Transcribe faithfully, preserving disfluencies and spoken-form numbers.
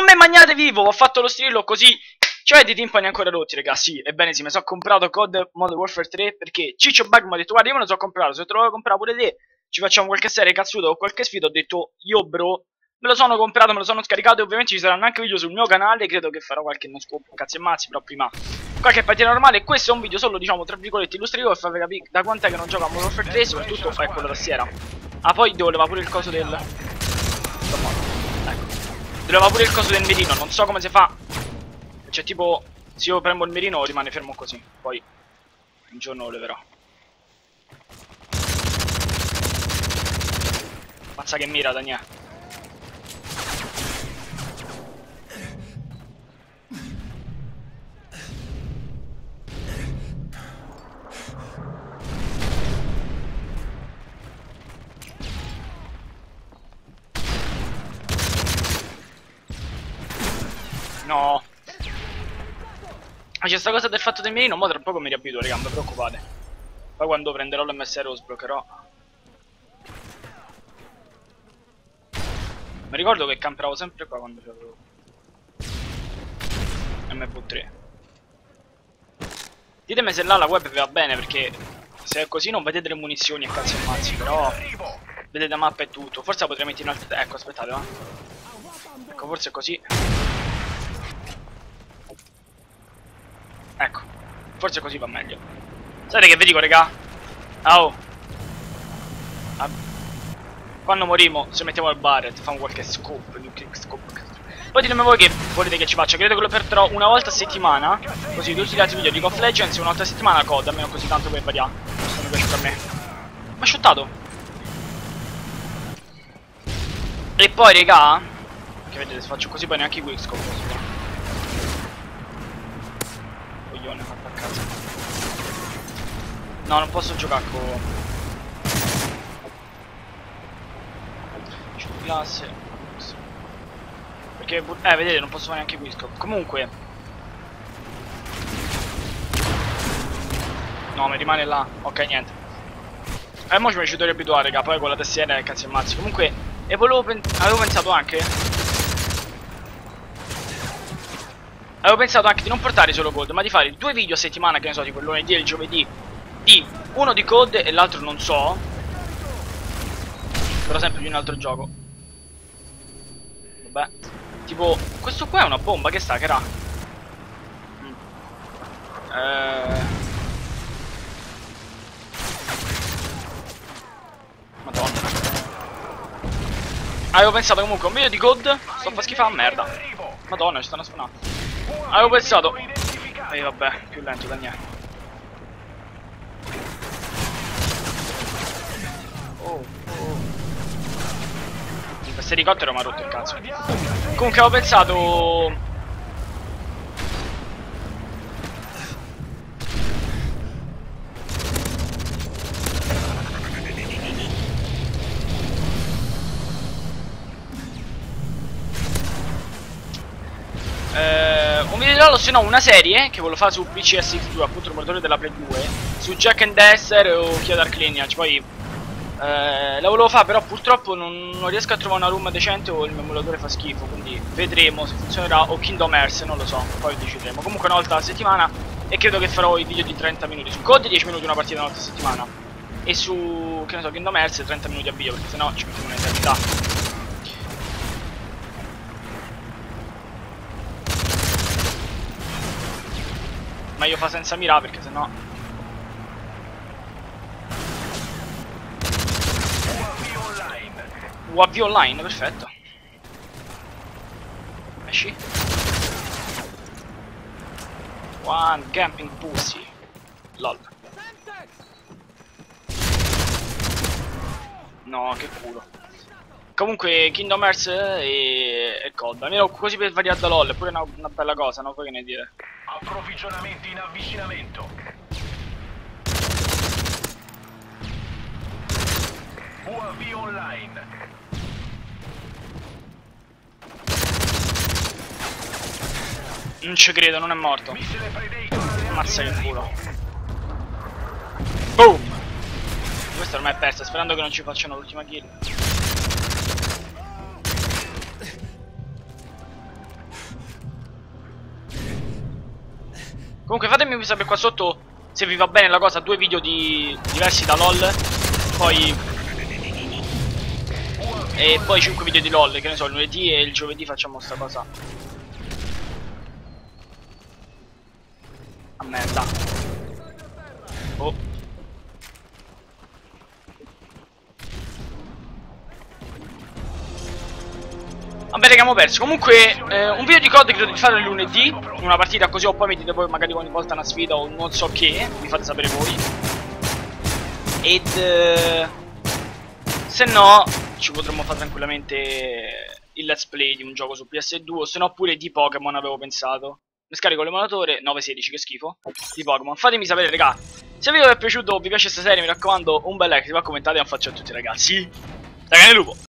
non mi mangiate vivo, ho fatto lo strillo così. Cioè di timpani ancora rotti, ragazzi. Sì, ebbene sì, mi sono comprato C O D Modern Warfare tre perché Ciccio Bug mi ha detto guarda, io me lo so comprato, se te lo voglio comprare pure te, ci facciamo qualche serie cazzuta o qualche sfida. Ho detto io bro, me lo sono comprato, me lo sono scaricato e ovviamente ci saranno anche video sul mio canale. Credo che farò qualche non scopo, cazzi e mazzi, però prima qualche partita normale. Questo è un video solo, diciamo, tra virgolette illustrativo, per farvi capire da quant'è che non gioco a Modern Warfare tre, soprattutto è quello da sera. Ah, poi doleva pure il coso del... ecco, doleva pure il coso del mirino, non so come si fa. Cioè tipo, se io prendo il mirino rimane fermo così, poi un giorno lo leverò. Mazza che mira, Daniel. No. C'è sta cosa del fatto del mirino, ma tra poco mi riabituo, raga, non vi preoccupate. Poi quando prenderò l'M S R lo sbloccherò. Mi ricordo che camperavo sempre qua quando c'avevo M V tre. Ditemi se là la web va bene, perché se è così non vedete le munizioni e cazzo e mazzi, però vedete la mappa e tutto. Forse potrei mettere in altri... ecco, aspettate, va. Ecco, forse è così. Ecco, forse così va meglio. Sapete che vi dico, raga? Oh. Ah. Quando morimo, se mettiamo il Barret, fa un qualche scoop, scoop. Poi ditemi voi che volete che ci faccia. Credo che lo perderò una volta a settimana, così tutti gli altri video di League of Legends e un'altra settimana C O D, almeno così tanto per variare. Questo mi piace per me. Ma shottato. E poi, raga, che vedete, se faccio così poi neanche i quick scoop così. Fatto a casa. No, non posso giocare con classe, perché eh vedete non posso fare neanche Wisco. Comunque no, mi rimane là. Ok, niente. E mo' ci mi ci devo riabituare, raga. Poi con la tastiera cazzo e mazzi. Comunque e volevo pen avevo pensato anche Avevo pensato anche di non portare solo C O D, ma di fare due video a settimana, che ne so, tipo il lunedì e il giovedì, di uno di C O D e l'altro non so, però sempre di un altro gioco. Vabbè, tipo, questo qua è una bomba che staccherà. Mm. Eh... Madonna. Avevo pensato comunque a un video di C O D, sto fa schifare a merda. Madonna, ci stanno spanando. Avevo pensato. E vabbè, più lento da niente. Oh, oh. Questo elicottero mi ha rotto il cazzo. Comunque avevo pensato. Se no una serie che volevo fare su P C S X due, appunto il motore della Play due, su Jak and Daxter o Kia Dark Lineage. Poi eh, la volevo fare, però purtroppo non, non riesco a trovare una room decente o il mio emulatore fa schifo, quindi vedremo se funzionerà, o Kingdom Hearts, non lo so, poi decideremo. Comunque una volta alla settimana, e credo che farò i video di trenta minuti su C O D, dieci minuti una partita una volta a settimana, e su, che ne so, Kingdom Hearts trenta minuti a video, perché sennò ci mettiamo un'eternità. Meglio fa senza mirare, perché sennò U A V online, perfetto. Esci. One camping pussy. Lol. No, che culo. Comunque Kingdom Hearts e, e C O D, almeno così per variare da LOL, è pure una, una bella cosa, no? Poi che ne dire? Approvvigionamenti in avvicinamento. U A V online. Non ci credo, non è morto. Ammazza che culo. Boom. Questa ormai è persa, sperando che non ci facciano l'ultima kill. Comunque fatemi sapere qua sotto se vi va bene la cosa, due video di... diversi da LOL. Poi... E poi cinque video di LOL, che ne so, il lunedì e il giovedì facciamo sta cosa. A merda. Oh. Vabbè, raga, abbiamo perso. Comunque, eh, un video di C O D credo di farlo il lunedì. Una partita così, o poi mi dite voi magari ogni volta una sfida o non so che. Mi fate sapere voi. Ed... Eh, se no... ci potremmo fare tranquillamente il let's play di un gioco su P S due, o se no pure di Pokémon avevo pensato. Mi scarico l'emulatore, nove sedici, che schifo, di Pokémon. Fatemi sapere, raga, se il video vi è piaciuto, vi piace questa serie, mi raccomando, un bel like, se va, commentate e un faccio a tutti, ragazzi. Da Canelupo!